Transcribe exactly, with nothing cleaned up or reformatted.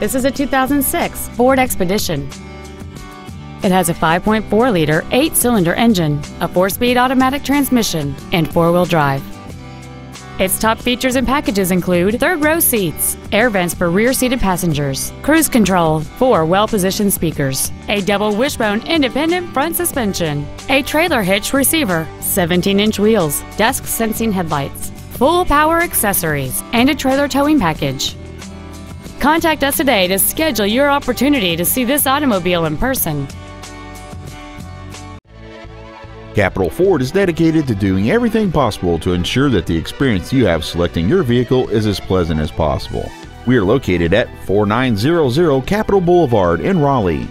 This is a two thousand six Ford Expedition. It has a five point four liter eight-cylinder engine, a four-speed automatic transmission, and four-wheel drive. Its top features and packages include third-row seats, air vents for rear-seated passengers, cruise control, four well-positioned speakers, a double wishbone independent front suspension, a trailer hitch receiver, seventeen inch wheels, dusk-sensing headlights, full power accessories, and a trailer towing package. Contact us today to schedule your opportunity to see this automobile in person. Capital Ford is dedicated to doing everything possible to ensure that the experience you have selecting your vehicle is as pleasant as possible. We are located at forty-nine hundred Capital Boulevard in Raleigh.